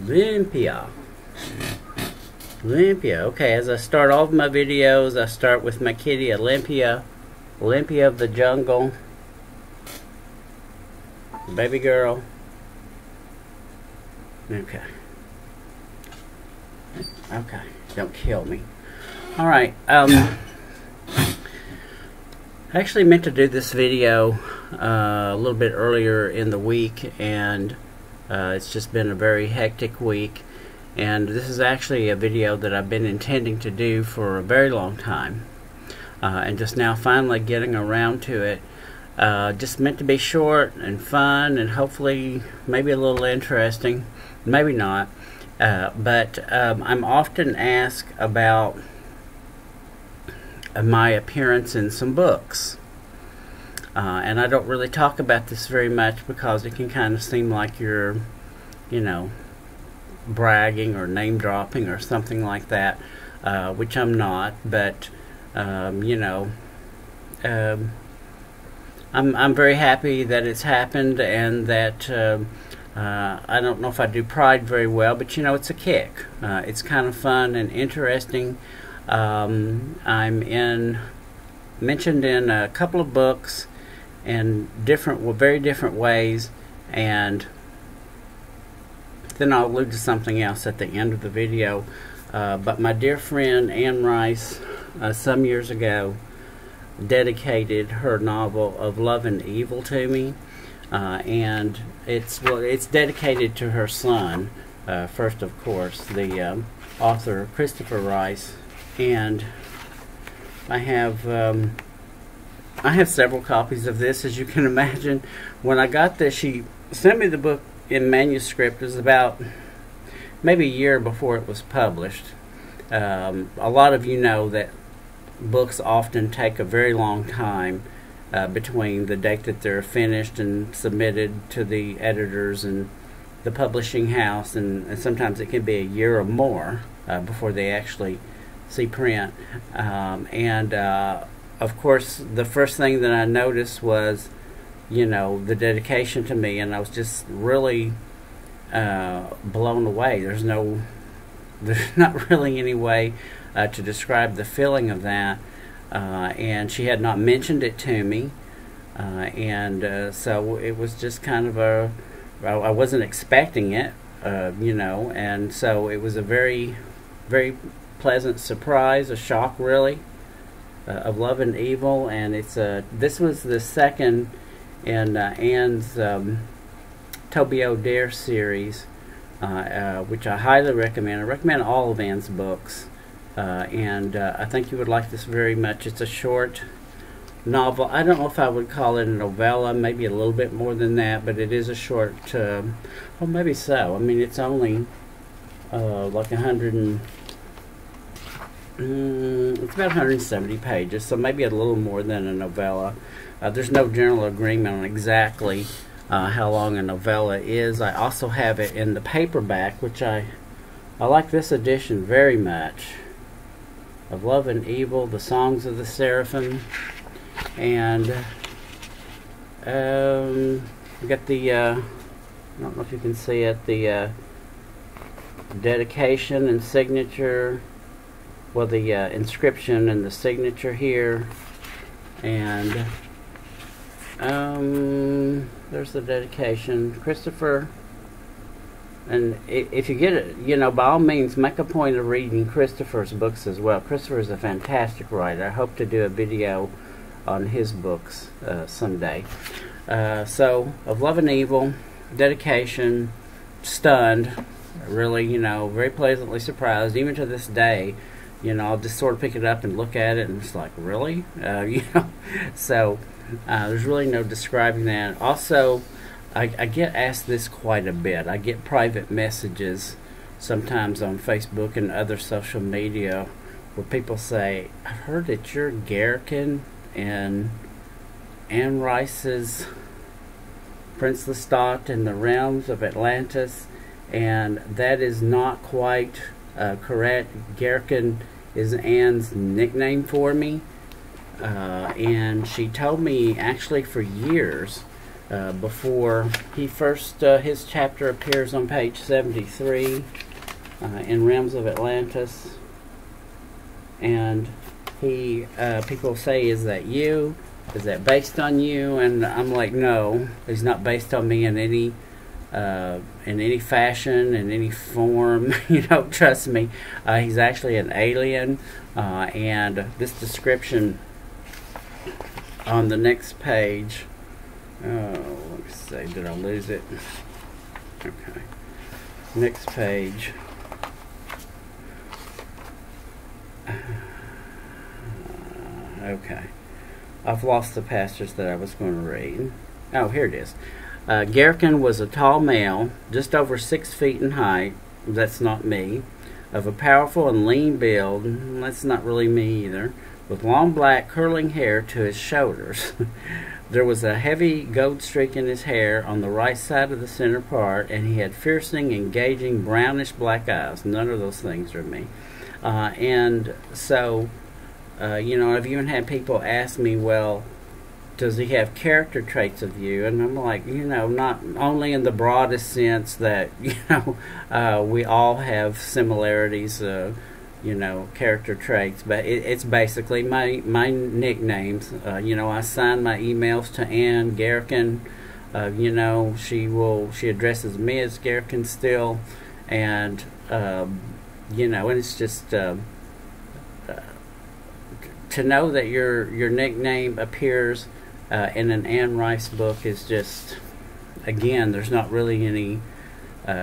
Olympia. Okay, as I start all of my videos, I start with my kitty Olympia. Olympia of the jungle. Baby girl. Okay. Okay, don't kill me. Alright, I actually meant to do this video a little bit earlier in the week, and it's just been a very hectic week, and this is actually a video that I've been intending to do for a very long time, and just now finally getting around to it. Just meant to be short and fun and hopefully maybe a little interesting, maybe not, but I'm often asked about my appearance in some books. And I don't really talk about this very much because it can kind of seem like you're, you know, bragging or name-dropping or something like that, which I'm not, but, you know, I'm very happy that it's happened, and that I don't know if I do Pride very well, but, you know, it's a kick. It's kind of fun and interesting. I'm mentioned in a couple of books in very different ways, and then I'll allude to something else at the end of the video. But my dear friend Anne Rice, some years ago, dedicated her novel Of Love and Evil to me, and it's dedicated to her son, first of course, the author Christopher Rice, and I have several copies of this, as you can imagine. When I got this, she sent me the book in manuscript. It was about maybe a year before it was published. A lot of you know that books often take a very long time between the date that they're finished and submitted to the editors and the publishing house, and sometimes it can be a year or more before they actually see print. Of course, the first thing that I noticed was, you know, the dedication to me, and I was just really blown away. There's not really any way to describe the feeling of that, and she had not mentioned it to me, so it was just kind of I wasn't expecting it, you know, and so it was a very, very pleasant surprise, a shock really, Of Love and Evil. And it's this was the second in Anne's Toby O'Dare series, which I highly recommend. I recommend all of Anne's books, I think you would like this very much. It's a short novel. I don't know if I would call it a novella, maybe a little bit more than that, but it is a short, well, maybe so. I mean, it's only like 100 and it's about 170 pages, so maybe a little more than a novella. There's no general agreement on exactly how long a novella is. I also have it in the paperback, which I like this edition very much. Of Love and Evil, The Songs of the Seraphim, and we got the I don't know if you can see it, the dedication and signature. Well, the inscription and the signature here, and there's the dedication, Christopher. And if you get it, you know, by all means, make a point of reading Christopher's books as well. Christopher is a fantastic writer. I hope to do a video on his books someday. So, Of Love and Evil, dedication, stunned, really, you know, very pleasantly surprised, even to this day. You know, I'll just sort of pick it up and look at it, and it's like, really? You know, so there's really no describing that. Also, I get asked this quite a bit. I get private messages sometimes on Facebook and other social media where people say, I've heard that you're Garekyn and Anne Rice's Prince Lestat and the Realms of Atlantis, and that is not quite correct. Garekyn is Anne's nickname for me, and she told me actually for years before he first, his chapter appears on page 73 in Realms of Atlantis, and he, people say, is that you? Is that based on you? And I'm like, no, it's not based on me in any fashion, in any form, you know, trust me. He's actually an alien, and this description on the next page, oh, let's see, did I lose it? Okay, next page. Okay, I've lost the passage that I was going to read. Oh, here it is. Garekyn was a tall male, just over 6 feet in height, that's not me, of a powerful and lean build, that's not really me either, with long black curling hair to his shoulders. There was a heavy gold streak in his hair on the right side of the center part, and he had piercing, engaging, brownish black eyes. None of those things are me. And so, you know, I've even had people ask me, well, does he have character traits of you? And I'm like, you know, not only in the broadest sense that, you know, we all have similarities, you know, character traits, but it's basically my nicknames. You know, I sign my emails to Anne Garekyn. You know, she addresses me as Garekyn still, and you know, and it's just to know that your nickname appears in an Anne Rice book is just, again, there's not really any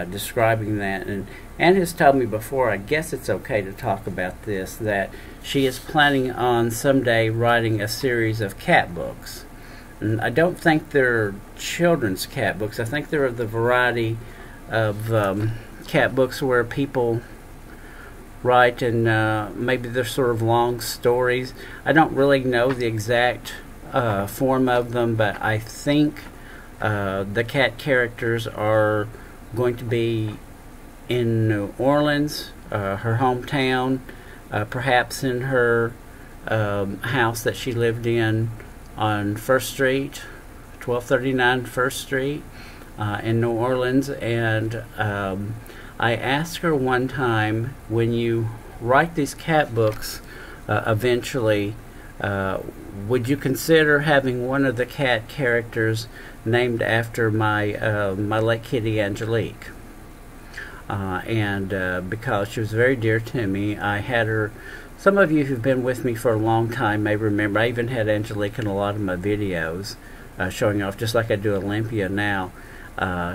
describing that. And Anne has told me before, I guess it's okay to talk about this, that she is planning on someday writing a series of cat books. And I don't think they're children's cat books. I think they're of the variety of cat books where people write and maybe they're sort of long stories. I don't really know the exact form of them, but I think the cat characters are going to be in New Orleans, her hometown, perhaps in her house that she lived in on 1st Street, 1239 1st Street in New Orleans. And I asked her one time, when you write these cat books eventually, would you consider having one of the cat characters named after my, my late kitty Angelique? And because she was very dear to me, I had her, some of you who've been with me for a long time may remember, I even had Angelique in a lot of my videos showing off, just like I do Olympia now.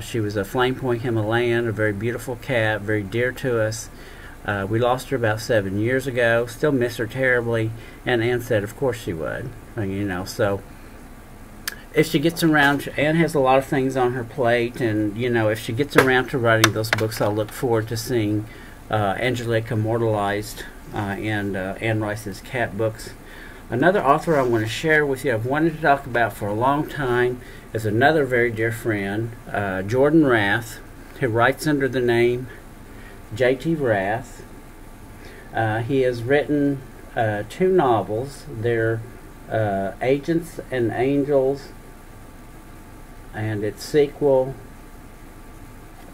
She was a flame point Himalayan, a very beautiful cat, very dear to us. We lost her about 7 years ago, still miss her terribly, and Anne said of course she would, you know, so if she gets around, Anne has a lot of things on her plate, and you know, if she gets around to writing those books, I'll look forward to seeing Angelique immortalized in Anne Rice's cat books. Another author I want to share with you, I've wanted to talk about for a long time, is another very dear friend, Jordan Rath, who writes under the name J.T. Rath. He has written 2 novels. They're Agents and Angels, and its sequel,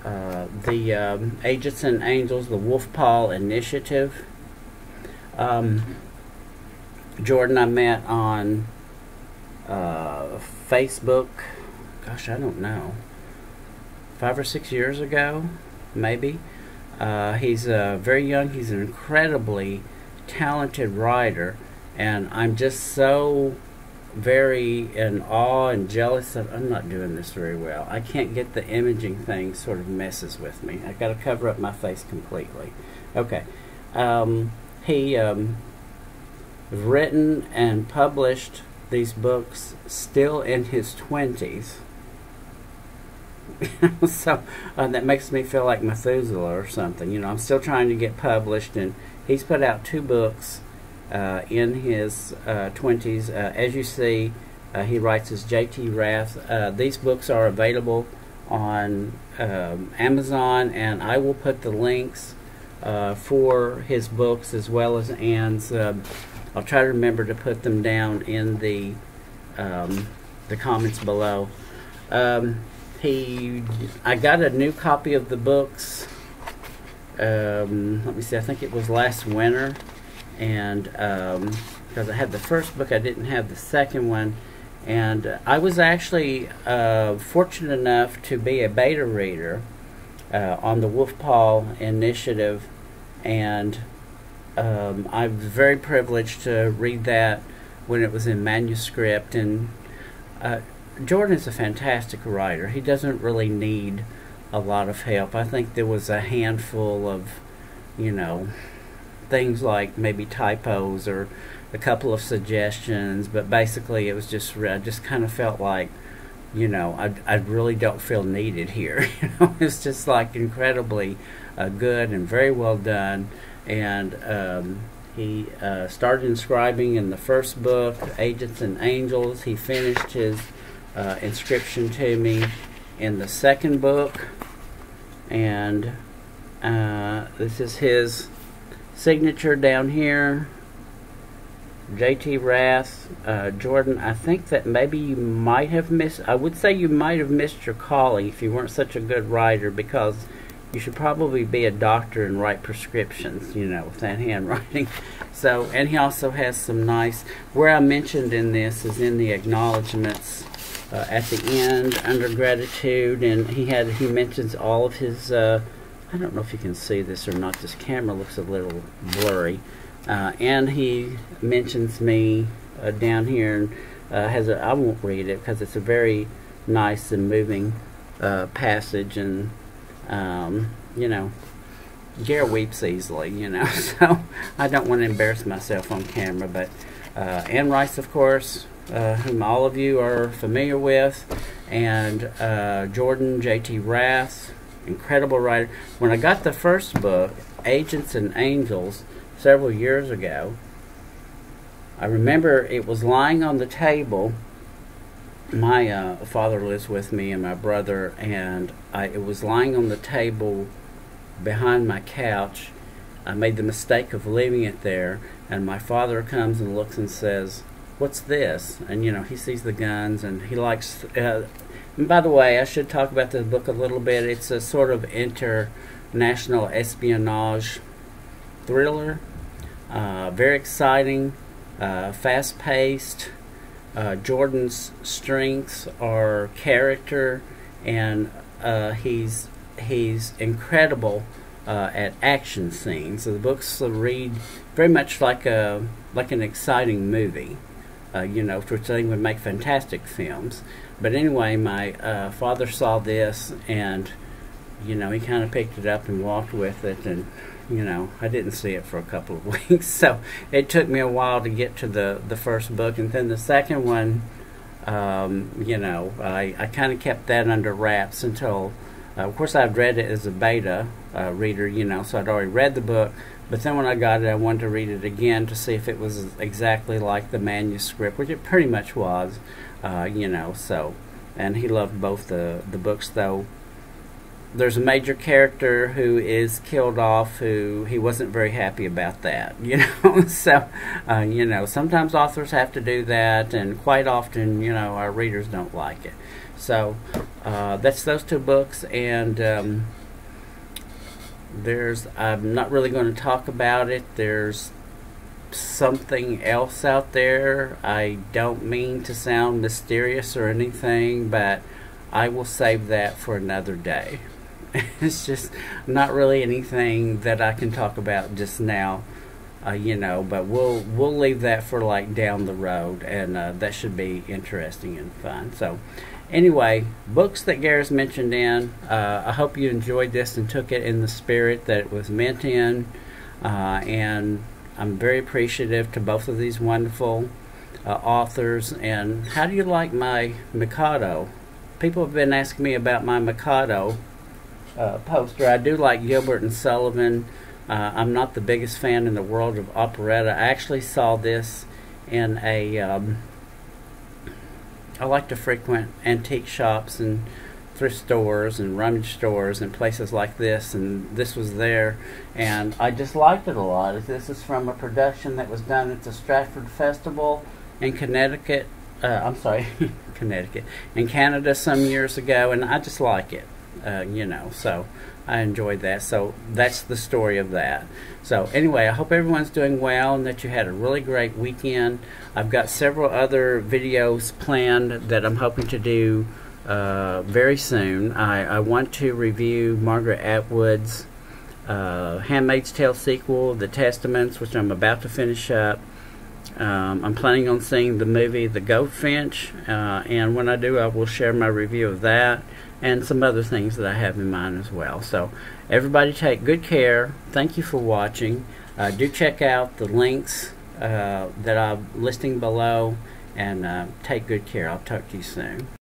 the Agents and Angels, the Wolfpaw Initiative. Jordan I met on Facebook, gosh, I don't know, 5 or 6 years ago, maybe. He's very young, he's an incredibly talented writer, and I'm just so very in awe and jealous that I'm not doing this very well. I can't get the imaging thing, sort of messes with me. I've got to cover up my face completely. Okay, he written and published these books still in his 20s. So that makes me feel like Methuselah or something. You know, I'm still trying to get published, and he's put out 2 books in his 20s. As you see, he writes as J.T. Rath. These books are available on Amazon, and I will put the links for his books as well as Anne's. I'll try to remember to put them down in the comments below. I got a new copy of the books. Let me see, I think it was last winter, and because I had the first book, I didn't have the second one, and I was actually fortunate enough to be a beta reader on the Wolfpaw Initiative, and I'm very privileged to read that when it was in manuscript. And Jordan is a fantastic writer. He doesn't really need a lot of help. I think there was a handful of, you know, things like maybe typos or a couple of suggestions, but basically it was just, I just kind of felt like, you know, I really don't feel needed here. You know, it's just like incredibly good and very well done. And he started inscribing in the first book, Agents and Angels. He finished his inscription to me in the second book, and this is his signature down here, J.T. Rath. Jordan, I think that maybe you might have missed, I would say you might have missed your calling if you weren't such a good writer, because you should probably be a doctor and write prescriptions, you know, with that handwriting. So, and he also has some nice, where I mentioned in this is in the acknowledgments at the end under gratitude, and he mentions all of his I don't know if you can see this or not, this camera looks a little blurry, and he mentions me down here, and has a, I won't read it because it's a very nice and moving passage, and you know, Gare weeps easily, you know, so I don't want to embarrass myself on camera. But Anne Rice, of course, whom all of you are familiar with, and Jordan, J.T. Rath, incredible writer. When I got the first book, Agents and Angels, several years ago, I remember it was lying on the table. My father lives with me and my brother, and it was lying on the table behind my couch. I made the mistake of leaving it there, and my father comes and looks and says, "What's this?" And you know, he sees the guns, and he likes and by the way, I should talk about this book a little bit. It's a sort of international espionage thriller, very exciting, fast-paced. Jordan's strengths are character, and he's incredible at action scenes. So the books read very much like a an exciting movie. You know, which they would make fantastic films. But anyway, my father saw this, and, you know, he kind of picked it up and walked with it, and, you know, I didn't see it for a couple of weeks. So it took me a while to get to the first book, and then the second one, you know, I kind of kept that under wraps until, of course, I'd read it as a beta reader, you know, so I'd already read the book. But then when I got it, I wanted to read it again to see if it was exactly like the manuscript, which it pretty much was, you know, so. And he loved both the books, though. There's a major character who is killed off who he wasn't very happy about that, you know. So, you know, sometimes authors have to do that, and quite often, you know, our readers don't like it. So, that's those two books, and I'm not really going to talk about it. There's something else out there. I don't mean to sound mysterious or anything, but I will save that for another day. It's just not really anything that I can talk about just now, you know, but we'll leave that for like down the road, and that should be interesting and fun. So anyway, books that Gare's mentioned in, I hope you enjoyed this and took it in the spirit that it was meant in, and I'm very appreciative to both of these wonderful authors. And how do you like my Mikado? People have been asking me about my Mikado poster. I do like Gilbert and Sullivan. I'm not the biggest fan in the world of operetta. I actually saw this in a... I like to frequent antique shops and thrift stores and rummage stores and places like this, and this was there, and I just liked it a lot. This is from a production that was done at the Stratford Festival in Connecticut I'm sorry, Connecticut, in Canada some years ago, and I just like it, you know, so I enjoyed that. So that's the story of that. So anyway, I hope everyone's doing well and that you had a really great weekend. I've got several other videos planned that I'm hoping to do very soon. I want to review Margaret Atwood's Handmaid's Tale sequel, The Testaments, which I'm about to finish up. I'm planning on seeing the movie The Goldfinch, and when I do, I will share my review of that and some other things that I have in mind as well. So everybody take good care. Thank you for watching. Do check out the links that I'm listing below, and take good care. I'll talk to you soon.